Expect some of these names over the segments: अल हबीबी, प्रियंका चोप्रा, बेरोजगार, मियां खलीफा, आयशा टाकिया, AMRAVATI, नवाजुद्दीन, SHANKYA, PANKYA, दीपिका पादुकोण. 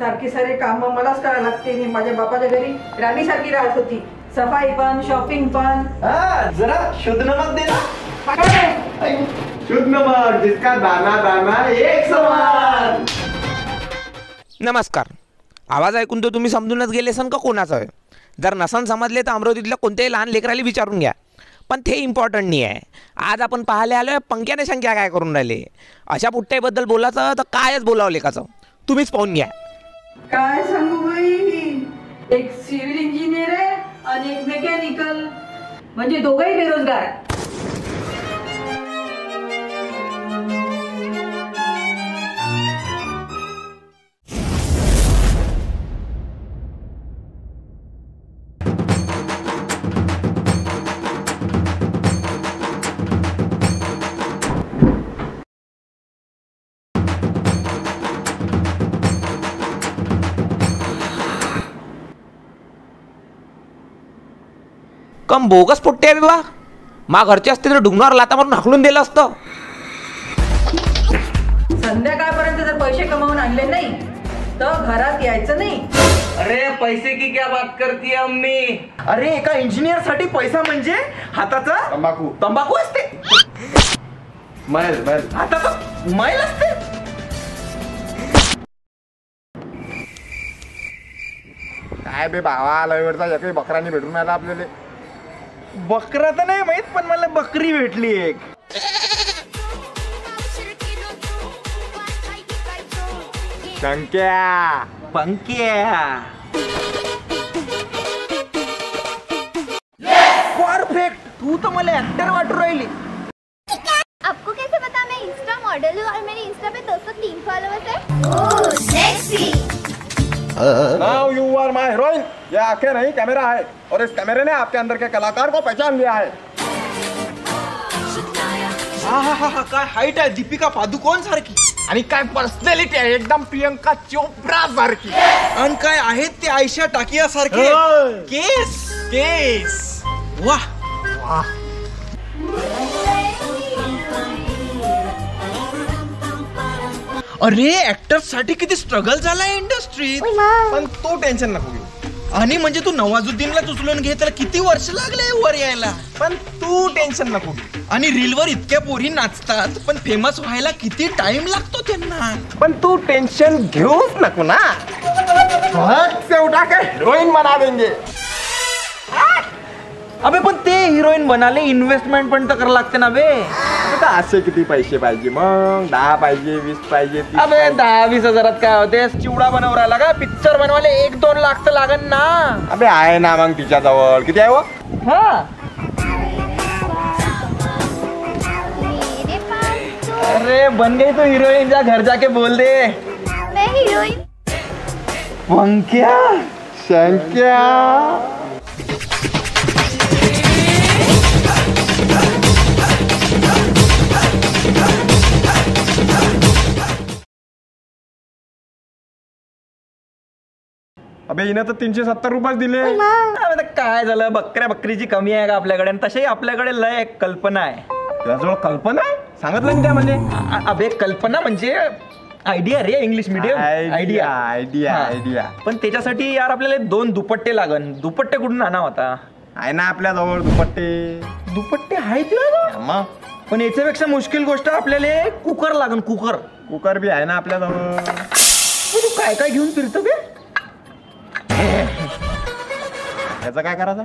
सारखी सारे काम मलाच करायला लागते. मी माझ्या बापाच्या घरी राणीसारखी राहत होती. सफाई पण, शॉपिंग पण. जरा शुद्ध नमक दे ना. शुद्ध नमक जिसका दाना दाना एक समान. नमस्कार. आवाज ऐकून तो तुम्ही समजूनच गेले सन का कोणाचा आहे. जर नसन समजले तर अमरावतीतल्या कोणत्याही लहान लेकराला विचारून घ्या, पण ते इम्पॉर्टंट नाही आहे. आज आपण पाहायला आलोय पंक्याने संख्या काय करून राहिले. अशा पुट्ट्याबद्दल बोलायचं तर कायच बोलावं लेकाचं, तुम्हीच पाहून घ्या. काय सांगू भाई, एक सिव्हिल इंजिनियर आहे आणि एक मेकॅनिकल, म्हणजे दोघेही बेरोजगार. कम बोगस पुट्टे आहे बाबा. मा घरचे असते तर डुंगरावर लाता मारून हाकलून दिलं असतं. संध्याकाळपर्यंत जर पैसे कमावून आणले नाही तर घरात यायचं नाही. अरे पैसे की क्या बात करती है अम्मी. अरे एका इंजिनियर साठी पैसा म्हणजे हाताचा तंबाखू तंबाखू असते. मैल मैल हाताचा मैल असते. काय बे भावा, लयवरचा एकही बकरा नाही भेटून आला आपल्याला. बकरा तर नाही माहित, पण मला बकरी भेटली एक. पंक्या पंक्या परफेक्ट. तू तो मला ऍक्टर वाटू राहिली. आपको कैसे पता मैं इंस्टा मॉडल हूँ और मेरे इंस्टा पे 203 फॉलोअर्स है. Oh sexy. Now you are my heroine. ये आंखें नहीं कैमरा है और इस कैमरे ने आपके अंदर के कलाकार को पहचान लिया है. काय हाइट है दीपिका पादुकोण सारखी आणि काय पर्सनॅलिटी आहे एकदम प्रियंका चोप्रा सारखी. आणि काय आहेत ते आयशा टाकिया सारखे केस केस. वाह वाह. अरे ऍक्टर्स साठी किती स्ट्रगल झाला इंडस्ट्रीत, पण तो टेन्शन नको घेऊ. आणि म्हणजे तू नवाजुद्दीनला उचलून घे तर किती वर्ष लागले वर यायला, पण तू टेन्शन नको घेऊ. आणि रीलवर इतक्या पोरी नाचतात पण फेमस व्हायला किती टाइम लागतो त्यांना, पण तू टेन्शन घेऊच नको ना. फक्त एवढा काय हिरोईन बना देंगे. अबे पण ते हिरोईन बनाले इन्व्हेस्टमेंट पण तर करायला लागते ना बे. आता असे किती पैसे पाहिजे मग, 10 पाहिजे, 20 पाहिजे. अबे 10-20 हजारात काय होते. चिवडा बनवू राहिला का, पिक्चर बनवायला 1-2 लाख तर लागन ना. अबे आहे ना मग तिच्या जवळ किती आहे. अरे बन गई तो हिरोईन, जा घर जाके बोल दे मैं हिरोईन. पंक्या संख्या अबे इने तर 370 रुपये दिले. काय झालं, बकऱ्या बकरीची कमी आहे का आपल्याकडे. तसेही आपल्याकडे लय एक कल्पना आहे. त्याजवळ कल्पना सांगितलं त्या म्हणजे. अबे कल्पना म्हणजे आयडिया रे, English medium idea idea idea. पण त्याच्यासाठी यार आपल्याला 2 दुपट्टे लागन. दुपट्टे कुठून आणा होता आहे ना आपल्या जवळ. दुपट्टे आहे तुला, पण याच्यापेक्षा मुश्किल गोष्ट आपल्याला कुकर लागन. कुकर कुकर बी आहे ना आपल्या जवळ. तू काय काय घेऊन फिरतो बे. याचा काय करायचा.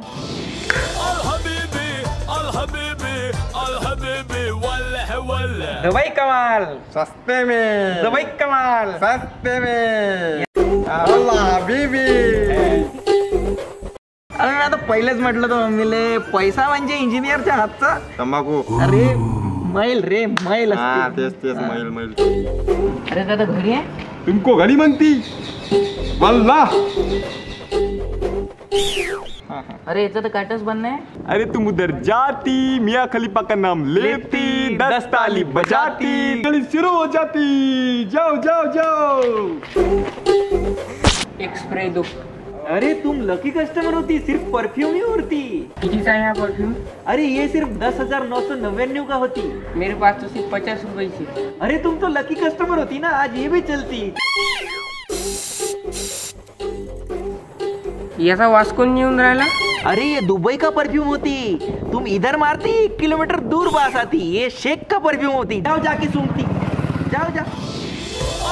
दुबई कमाल सस्ते में, दुबई कमाल सस्ते में. अरे मी आता पहिलेच म्हटलं तो मम्मीले पैसा म्हणजे इंजिनियरच्या हातचा तंबाखू. अरे मैल रे मैल. तेच तेच मैल मैल. अरे दादा घरी आहे. तुमको घरी म्हणती बल्ला. अरे इतना तो काटस बनना है. अरे तुम उधर जाती मियां खलीफा का नाम लेती, 10 ताली बजाती, गली शुरू हो जाती. जाओ जाओ जाओ. एक स्प्रे दो. अरे तुम लकी कस्टमर होती, सिर्फ परफ्यूम ही होती. कितनी चाहिए परफ्यूम. अरे ये सिर्फ 10,999 का होती. मेरे पास तो सिर्फ 50 रुपए थी. अरे तुम तो लकी कस्टमर होती ना, आज ये भी चलती. याचा वास कोण येऊन राहिला? अरे ये दुबई का परफ्यूम होती, तुम इधर मारती 1 किलोमीटर दूर बास आती। ये शेख का परफ्यूम होती, जाओ जाके सूंघती, जाओ जा।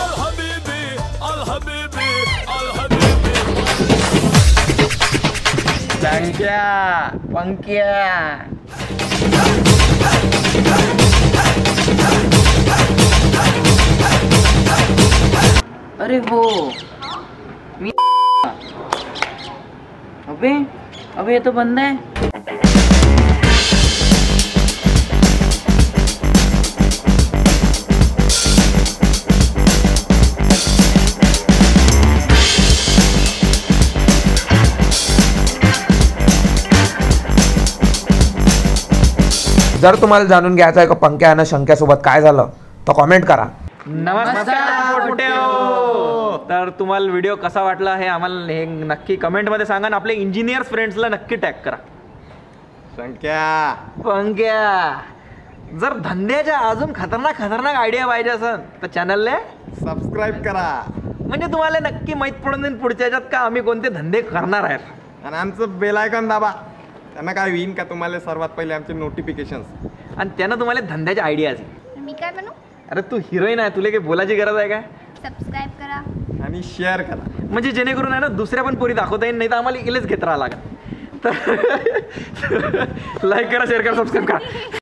अल हबीबी अल हबीबी अल हबीबी। पंक्या पंक्या। अरे वो अबे अबे ये तो बंदा है। जर तुम्हाला जाणून घ्यायचं आहे की पंक्या आणि शंक्यासोबत काय झालं तर कमेंट करा। नमस्कार कुठे हो, तर तुम्हाला व्हिडिओ कसा वाटला हे आम्हाला हे नक्की कमेंटमध्ये सांगा आणि आपले इंजिनियर्स फ्रेंड्सला नक्की टॅग करा। पंक्या पंक्या जर धंद्याच्या अजून खतरनाक खतरनाक आयडिया पाहिजे असेल तर चॅनलला सबस्क्राईब करा, म्हणजे तुम्हाला नक्की माहित पडून जाईल पुढच्या याच्यात का आम्ही कोणते धंदे करणार आहेत। आणि आमचं बेल आयकॉन दाबा, त्यांना काय होईल का तुम्हाला सर्वात पहिले आमचे नोटिफिकेशन्स आणि त्यांना तुम्हाला धंद्याच्या आयडियाज। मी काय म्हणू, अरे तू हिरोईन आहे, तुला काही बोलायची गरज आहे काय? सबस्क्राईब करा आणि शेअर करा, म्हणजे जेणेकरून आहे ना दुसऱ्या पण पोरी दाखवता येईल, नाही तर आम्हाला इलेच घेत राहा लागेल। तर लाईक करा, शेअर करा, सबस्क्राईब करा।